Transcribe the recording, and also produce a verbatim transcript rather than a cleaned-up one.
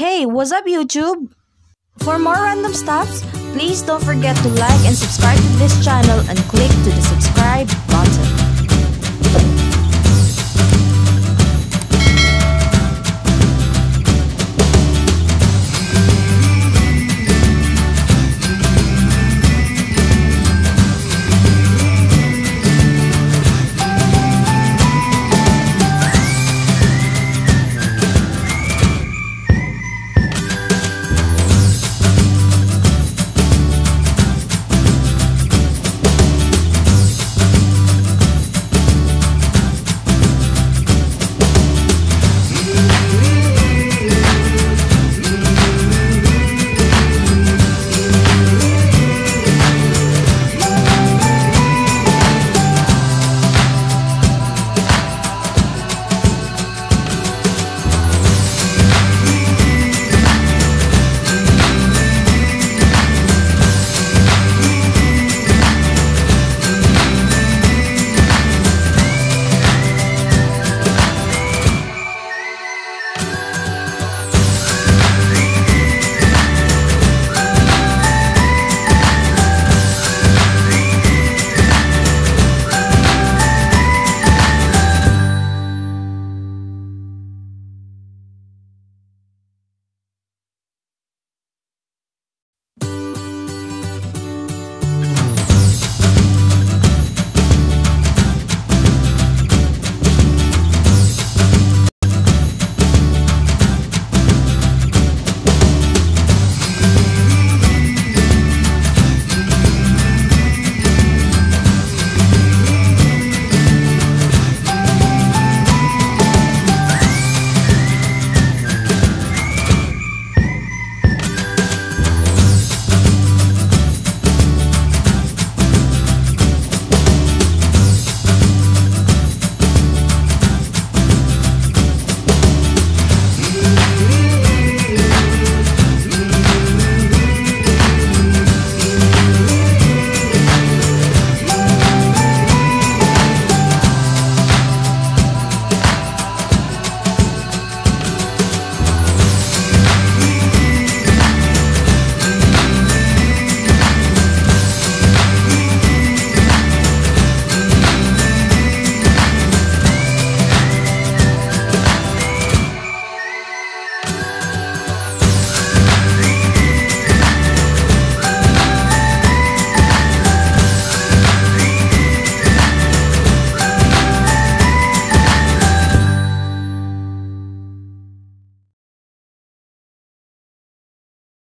Hey, what's up YouTube? For more random stuffs, please don't forget to like and subscribe to this channel and click to the subscribe button.